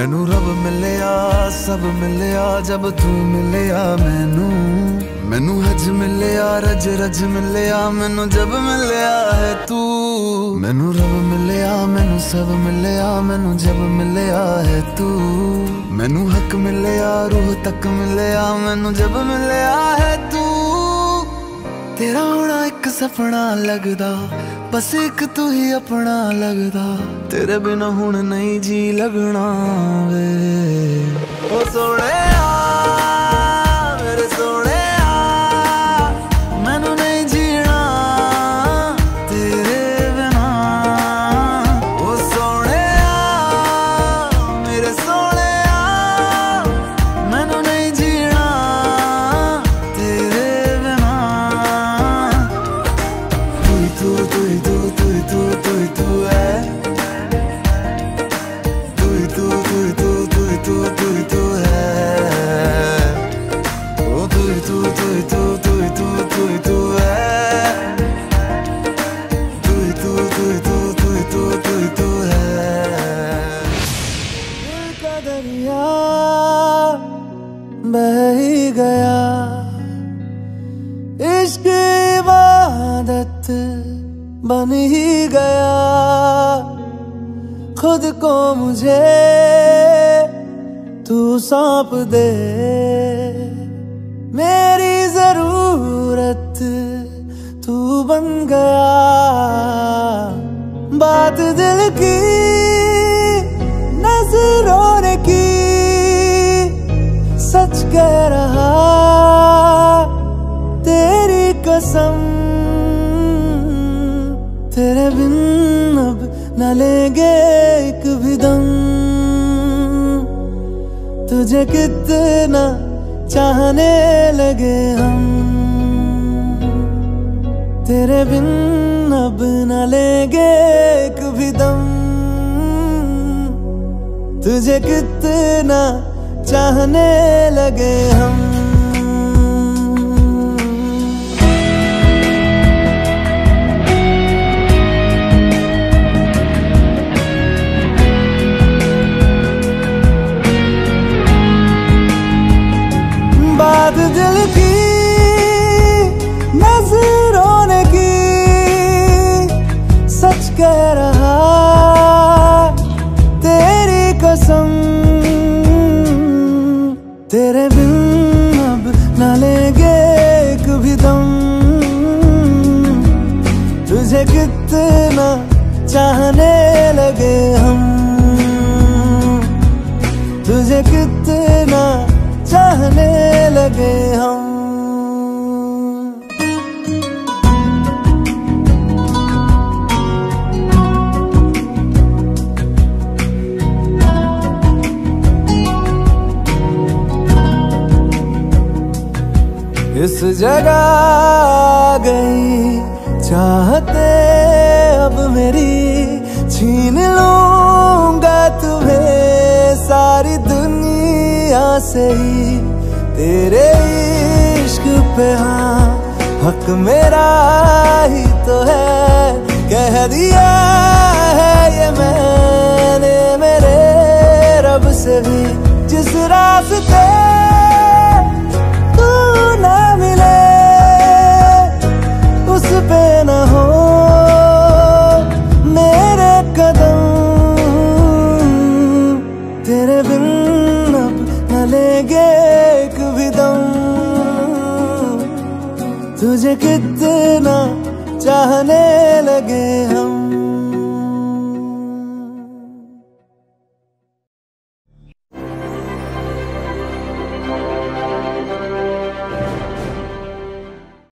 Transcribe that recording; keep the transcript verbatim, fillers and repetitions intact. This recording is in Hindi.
मैनू रब मिलया सब मिलया जब तू मिलया मैनू मैनू हज मिलया रज रज मिलया मैनू जब मिलया है तू मैनू रब मिलया मैनू सब मिलया मैनू जब मिलया है तू मैनू हक मिलया रूह तक मिलया मैनू जब मिलया है तू। तेरा होना एक सपना लगदा बस एक तू ही अपना लगदा तेरे बिना हुण नहीं जी लगना वे ओ सोने मेरे सोने मैनू नहीं जीना तेरे बिना ओ सोने मेरे सोने मैनू नहीं जीना तेरे बिना। तू तू तू तू तू तू तू है तू तू तू तू तू तू तू तू है ओ तू तू तू तू तू तू तू तू है तू तू तू तू तू तू तू तू है। दिल का दरिया बह ही गया इश्क़ इबादत बन ही गया खुद को मुझे तू सौंप दे मेरी जरूरत तू बन गया बात दिल की नजरों ने की सच कह रहा तेरी कसम तेरे बिन अब न लेंगे एक भी दम तुझे कितना चाहने लगे हम तेरे बिन अब न लेंगे एक भी दम तुझे कितना चाहने लगे हम। दिल की नजरों ने की सच कह रहा तेरी कसम तेरे बिन अब न लेंगे एक भी दम तुझे कितना चाहने लगे हम तुझे कितना चाहने लगे हम। इस जगह गई चाहते अब मेरी छीन लूंगा तुम्हें सारी दुनिया से ही तेरे इश्क पे हाँ हक मेरा ही तो है कह दिया है ये मैंने मेरे रब से भी जिस रास्ते तू ना मिले उस पे ना हो मेरे कदम तेरे बिन अब न लेंगे तुझे कितना चाहने लगे हम।